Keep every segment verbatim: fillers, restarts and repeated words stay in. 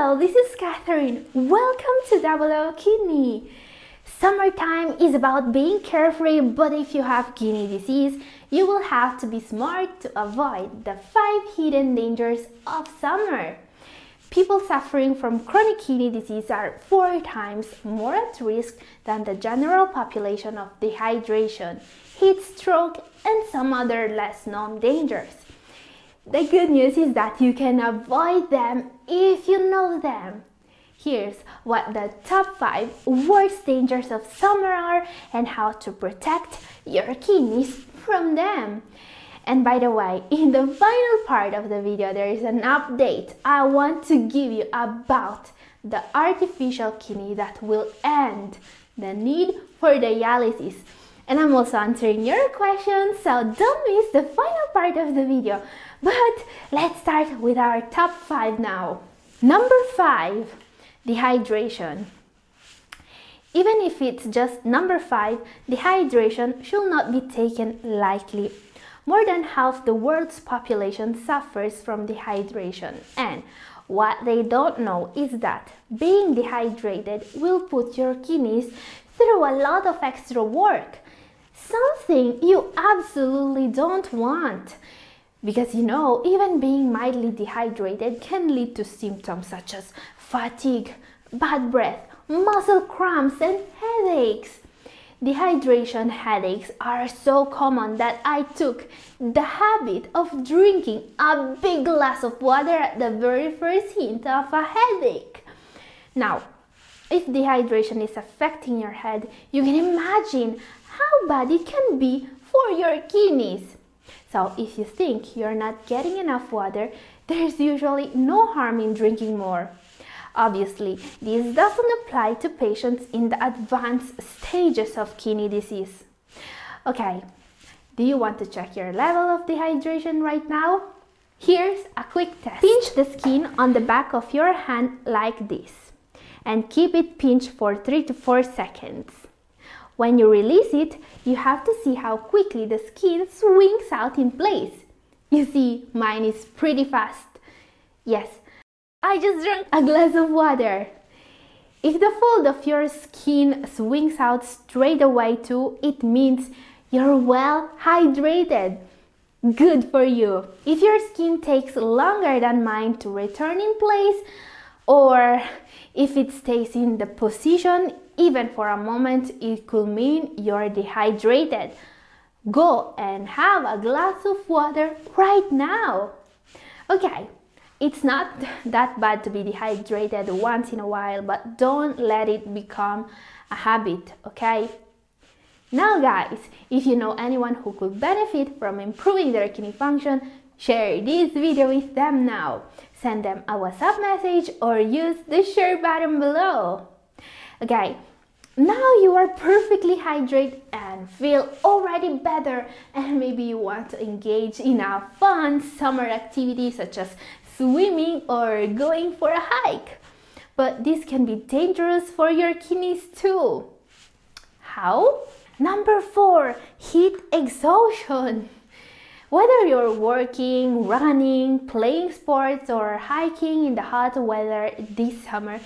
Hello, this is Katherine. Welcome to double O Kidney. Summertime is about being carefree, but if you have kidney disease, you will have to be smart to avoid the five hidden dangers of summer. People suffering from chronic kidney disease are four times more at risk than the general population of dehydration, heat stroke, and some other less known dangers. The good news is that you can avoid them if you know them. Here's what the top five worst dangers of summer are and how to protect your kidneys from them. And by the way, in the final part of the video, there is an update I want to give you about the artificial kidney that will end the need for dialysis. And I'm also answering your questions, so don't miss the final part of the video. But let's start with our top five now. Number five, dehydration. Even if it's just number five, dehydration should not be taken lightly. More than half the world's population suffers from dehydration, and what they don't know is that being dehydrated will put your kidneys through a lot of extra work. Something you absolutely don't want, because you know, even being mildly dehydrated can lead to symptoms such as fatigue, bad breath, muscle cramps, and headaches. Dehydration headaches are so common that I took the habit of drinking a big glass of water at the very first hint of a headache. Now, if dehydration is affecting your head, you can imagine how bad it can be for your kidneys. So if you think you're not getting enough water, there's usually no harm in drinking more. Obviously, this doesn't apply to patients in the advanced stages of kidney disease. Okay, do you want to check your level of dehydration right now? Here's a quick test. Pinch the skin on the back of your hand like this, and keep it pinched for three to four seconds. When you release it, you have to see how quickly the skin swings out in place. You see, mine is pretty fast. Yes, I just drank a glass of water. If the fold of your skin swings out straight away too, it means you're well hydrated. Good for you. If your skin takes longer than mine to return in place, or if it stays in the position even for a moment, it could mean you're dehydrated. Go and have a glass of water right now. Okay, it's not that bad to be dehydrated once in a while, but don't let it become a habit, okay? Now guys, if you know anyone who could benefit from improving their kidney function, share this video with them now. Send them a WhatsApp message or use the share button below. Okay, now you are perfectly hydrated and feel already better, and maybe you want to engage in a fun summer activity such as swimming or going for a hike. But this can be dangerous for your kidneys too. How? Number four, heat exhaustion. Whether you're working, running, playing sports, or hiking in the hot weather this summer,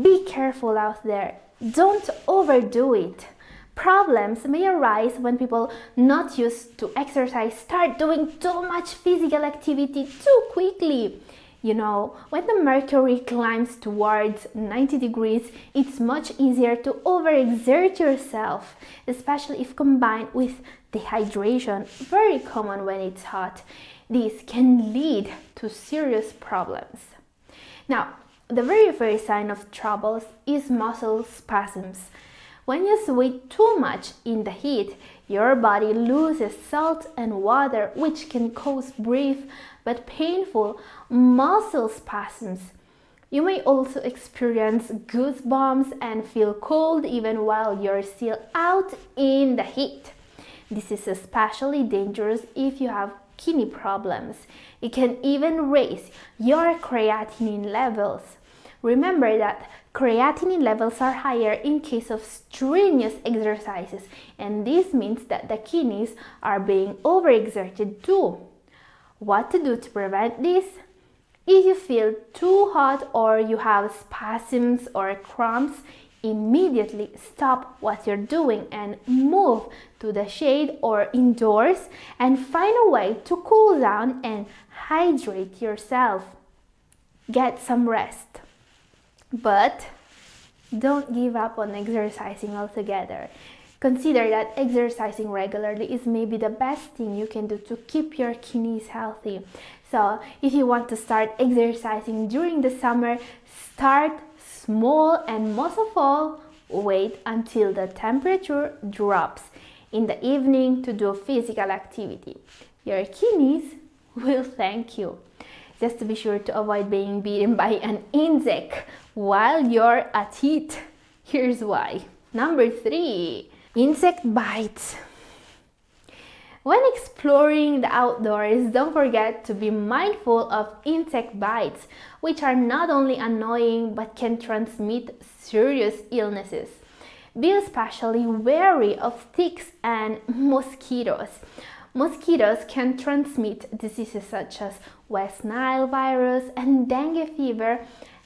be careful out there. Don't overdo it. Problems may arise when people not used to exercise start doing too much physical activity too quickly. You know, when the mercury climbs towards ninety degrees, it's much easier to overexert yourself, especially if combined with dehydration, very common when it's hot. This can lead to serious problems. Now, the very first sign of troubles is muscle spasms. When you sweat too much in the heat, your body loses salt and water, which can cause brief but painful muscle spasms. You may also experience goosebumps and feel cold even while you're still out in the heat. This is especially dangerous if you have kidney problems. It can even raise your creatinine levels. Remember that creatinine levels are higher in case of strenuous exercises, and this means that the kidneys are being overexerted too. What to do to prevent this? If you feel too hot or you have spasms or cramps, immediately stop what you're doing and move to the shade or indoors and find a way to cool down and hydrate yourself. Get some rest. But don't give up on exercising altogether. Consider that exercising regularly is maybe the best thing you can do to keep your kidneys healthy. So if you want to start exercising during the summer, start small and most of all, wait until the temperature drops in the evening to do physical activity. Your kidneys will thank you. Just to be sure to avoid being bitten by an insect while you're at it. Here's why. Number three. Insect bites. When exploring the outdoors, don't forget to be mindful of insect bites, which are not only annoying but can transmit serious illnesses. Be especially wary of ticks and mosquitoes. Mosquitoes can transmit diseases such as West Nile virus and dengue fever,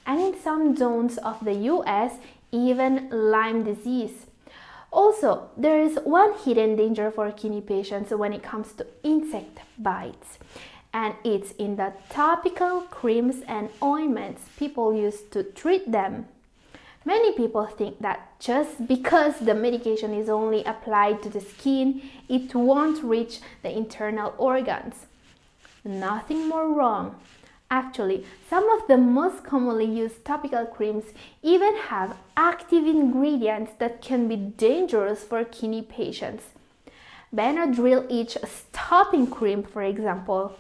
and in some zones of the U S, even Lyme disease. Also, there is one hidden danger for kidney patients when it comes to insect bites, and it's in the topical creams and ointments people use to treat them. Many people think that just because the medication is only applied to the skin, it won't reach the internal organs. Nothing more wrong. Actually, some of the most commonly used topical creams even have active ingredients that can be dangerous for kidney patients. Benadryl itch stopping cream, for example.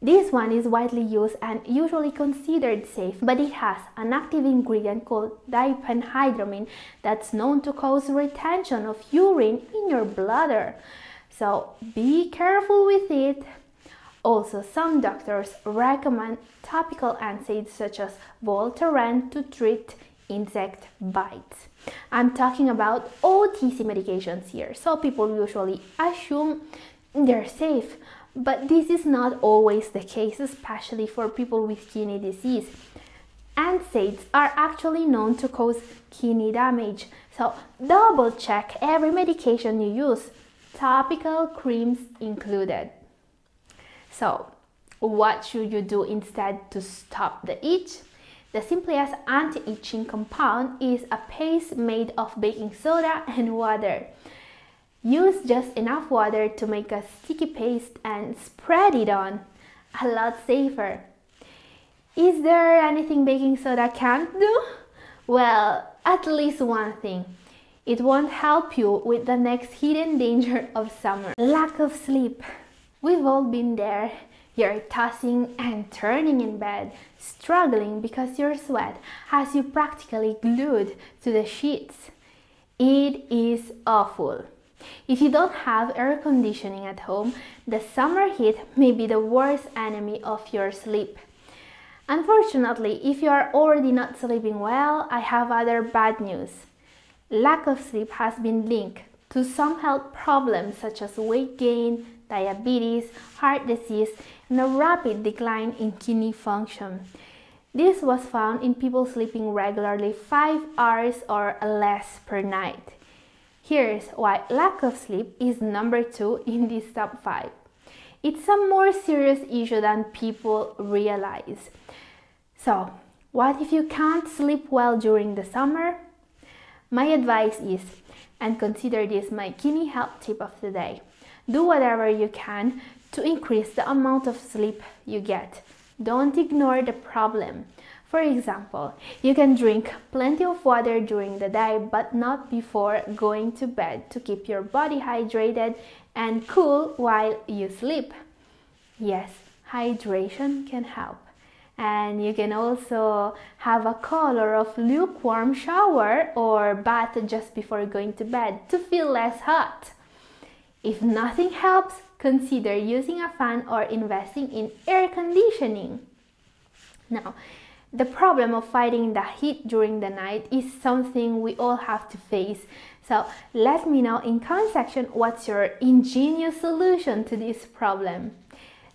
This one is widely used and usually considered safe, but it has an active ingredient called diphenhydramine that's known to cause retention of urine in your bladder. So be careful with it. Also, some doctors recommend topical NSAIDs such as Voltaren to treat insect bites. I'm talking about O T C medications here, so people usually assume they're safe, but this is not always the case, especially for people with kidney disease. NSAIDs are actually known to cause kidney damage, so double check every medication you use, topical creams included. So, what should you do instead to stop the itch? The Simplias anti-itching compound is a paste made of baking soda and water. Use just enough water to make a sticky paste and spread it on. A lot safer. Is there anything baking soda can't do? Well, at least one thing. It won't help you with the next hidden danger of summer. Lack of sleep. We've all been there. You're tossing and turning in bed, struggling because your sweat has you practically glued to the sheets. It is awful. If you don't have air conditioning at home, the summer heat may be the worst enemy of your sleep. Unfortunately, if you are already not sleeping well, I have other bad news. Lack of sleep has been linked to some health problems such as weight gain, diabetes, heart disease, and a rapid decline in kidney function. This was found in people sleeping regularly five hours or less per night. Here's why lack of sleep is number two in this top five. It's a more serious issue than people realize. So, what if you can't sleep well during the summer? My advice is, and consider this my kidney health tip of the day, do whatever you can to increase the amount of sleep you get. Don't ignore the problem. For example, you can drink plenty of water during the day, but not before going to bed to keep your body hydrated and cool while you sleep. Yes, hydration can help. And you can also have a color of lukewarm shower or bath just before going to bed to feel less hot. If nothing helps, consider using a fan or investing in air conditioning. Now, the problem of fighting the heat during the night is something we all have to face. So let me know in comment section what's your ingenious solution to this problem.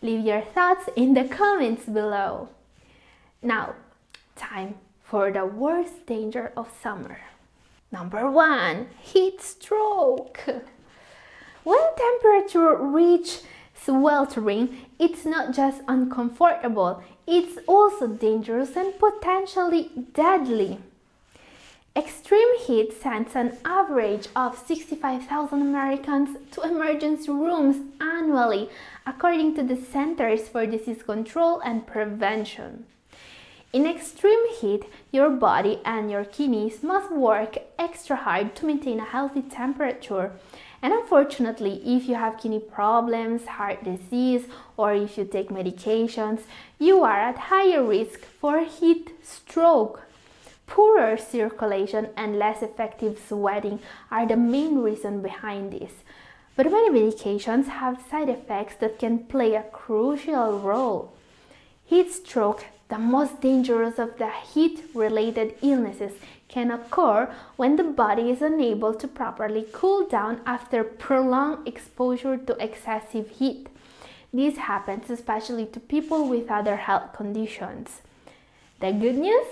Leave your thoughts in the comments below. Now, time for the worst danger of summer. Number one, heat stroke. When temperature reaches sweltering, it's not just uncomfortable, it's also dangerous and potentially deadly. Extreme heat sends an average of sixty-five thousand Americans to emergency rooms annually, according to the Centers for Disease Control and Prevention. In extreme heat, your body and your kidneys must work extra hard to maintain a healthy temperature. And unfortunately, if you have kidney problems, heart disease, or if you take medications, you are at higher risk for heat stroke. Poorer circulation and less effective sweating are the main reason behind this. But many medications have side effects that can play a crucial role. Heat stroke, the most dangerous of the heat-related illnesses, can occur when the body is unable to properly cool down after prolonged exposure to excessive heat. This happens especially to people with other health conditions. The good news?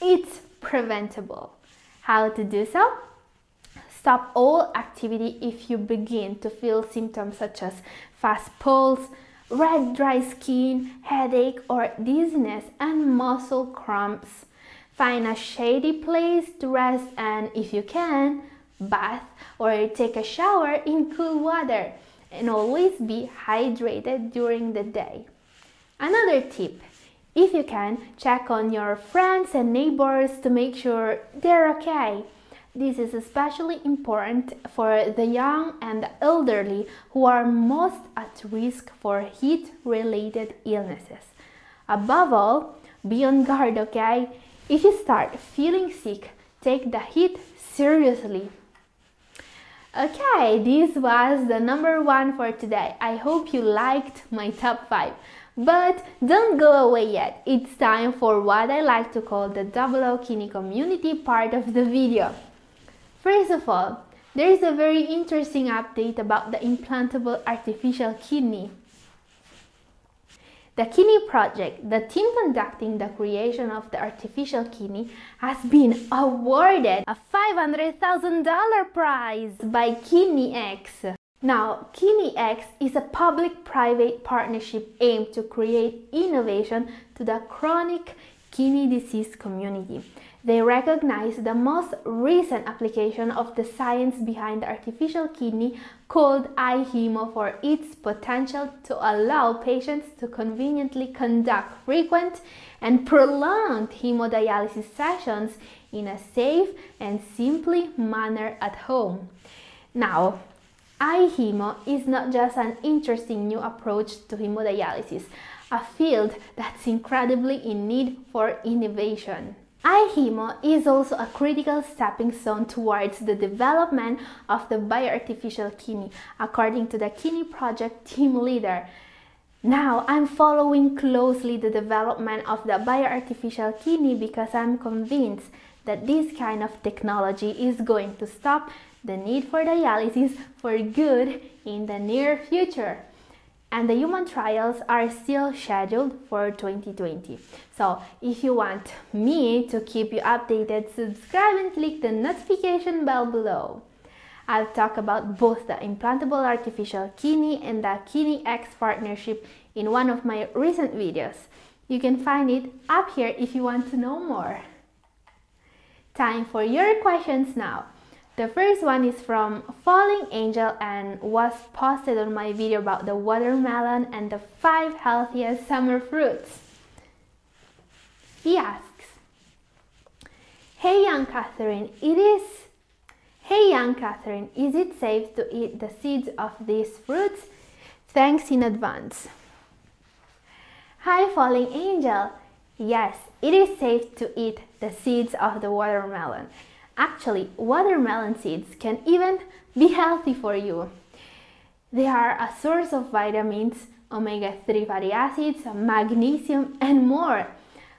It's preventable. How to do so? Stop all activity if you begin to feel symptoms such as fast pulse, red dry skin, headache or dizziness, and muscle cramps. Find a shady place to rest and, if you can, bath or take a shower in cool water, and always be hydrated during the day. Another tip, if you can, check on your friends and neighbors to make sure they're okay. This is especially important for the young and the elderly, who are most at risk for heat-related illnesses. Above all, be on guard, okay? If you start feeling sick, take the heat seriously. Okay, this was the number one for today. I hope you liked my top five. But don't go away yet, it's time for what I like to call the double O Kidney community part of the video. First of all, there is a very interesting update about the implantable artificial kidney. The Kidney Project, the team conducting the creation of the artificial kidney, has been awarded a five hundred thousand dollar prize by KidneyX. Now, KidneyX is a public-private partnership aimed to create innovation to the chronic kidney disease community. They recognize the most recent application of the science behind the artificial kidney, called iHEMO, for its potential to allow patients to conveniently conduct frequent and prolonged hemodialysis sessions in a safe and simple manner at home. Now, iHEMO is not just an interesting new approach to hemodialysis, a field that's incredibly in need for innovation. iHEMO is also a critical stepping stone towards the development of the bioartificial kidney, according to the Kidney Project team leader. Now, I'm following closely the development of the bioartificial kidney because I'm convinced that this kind of technology is going to stop the need for dialysis for good in the near future. And the human trials are still scheduled for twenty twenty. So if you want me to keep you updated, subscribe and click the notification bell below. I'll talk about both the implantable artificial kidney and the KidneyX partnership in one of my recent videos. You can find it up here if you want to know more. Time for your questions now. The first one is from Falling Angel and was posted on my video about the watermelon and the five healthiest summer fruits. He asks, Hey young Katherine, it is... Hey young Katherine, is it safe to eat the seeds of these fruits? Thanks in advance. Hi Falling Angel. Yes, it is safe to eat the seeds of the watermelon. Actually, watermelon seeds can even be healthy for you. They are a source of vitamins, omega three fatty acids, magnesium, and more.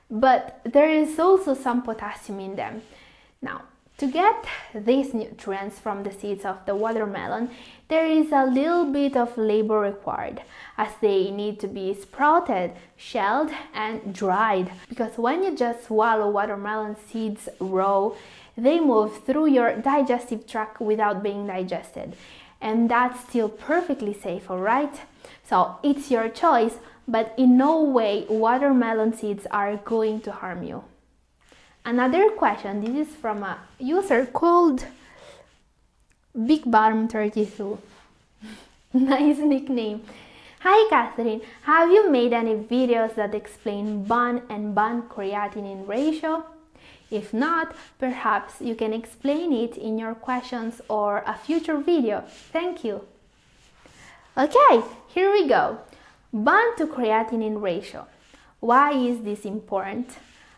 But there is also some potassium in them. Now, To get these nutrients from the seeds of the watermelon, there is a little bit of labor required, as they need to be sprouted, shelled, and dried, because when you just swallow watermelon seeds raw, they move through your digestive tract without being digested, and that's still perfectly safe, alright? So it's your choice, but in no way watermelon seeds are going to harm you. Another question, this is from a user called Big Bottom thirty-two. Nice nickname. Hi Katherine, have you made any videos that explain B U N and B U N creatinine ratio? If not, perhaps you can explain it in your questions or a future video. Thank you. Okay, here we go. B U N to creatinine ratio. Why is this important?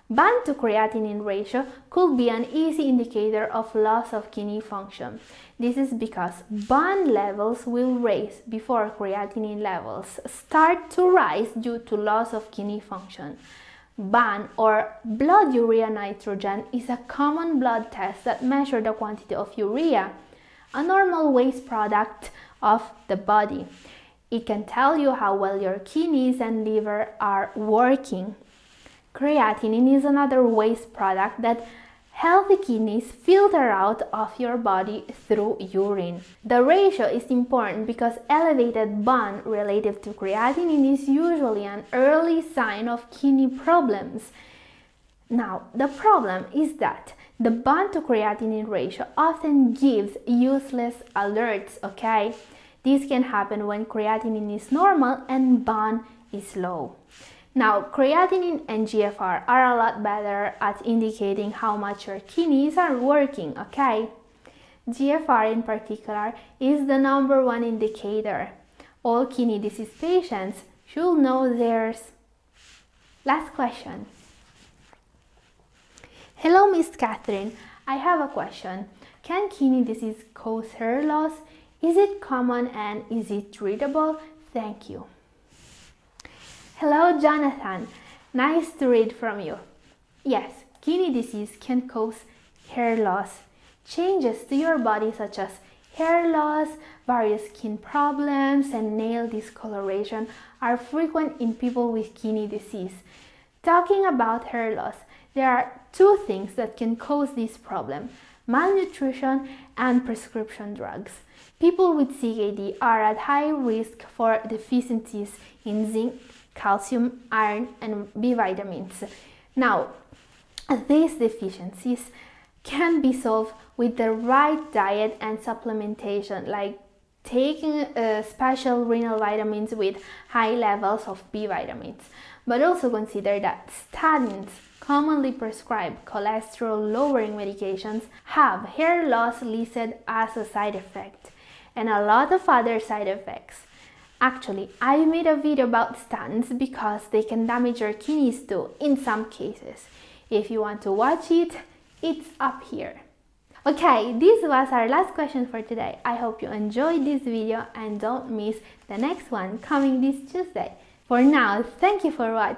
B U N to creatinine ratio could be an easy indicator of loss of kidney function. This is because B U N levels will rise before creatinine levels start to rise due to loss of kidney function. B U N, or blood urea nitrogen, is a common blood test that measures the quantity of urea, a normal waste product of the body. It can tell you how well your kidneys and liver are working. Creatinine is another waste product that healthy kidneys filter out of your body through urine. The ratio is important because elevated B U N relative to creatinine is usually an early sign of kidney problems. Now, the problem is that the B U N to creatinine ratio often gives useless alerts, okay? This can happen when creatinine is normal and B U N is low. Now, creatinine and G F R are a lot better at indicating how much your kidneys are working, okay? G F R in particular is the number one indicator. All kidney disease patients should know theirs. Last question. Hello, Miss Katherine. I have a question. Can kidney disease cause hair loss? Is it common and is it treatable? Thank you. Hello Jonathan, nice to read from you. Yes, kidney disease can cause hair loss. Changes to your body such as hair loss, various skin problems, and nail discoloration are frequent in people with kidney disease. Talking about hair loss, there are two things that can cause this problem: malnutrition and prescription drugs. People with C K D are at high risk for deficiencies in zinc, calcium, iron, and B vitamins. Now, these deficiencies can be solved with the right diet and supplementation, like taking uh, special renal vitamins with high levels of B vitamins. But also consider that statins, commonly prescribed cholesterol-lowering medications, have hair loss listed as a side effect, and a lot of other side effects. Actually, I made a video about statins because they can damage your kidneys too, in some cases. If you want to watch it, it's up here. Okay, this was our last question for today. I hope you enjoyed this video and don't miss the next one coming this Tuesday. For now, thank you for watching.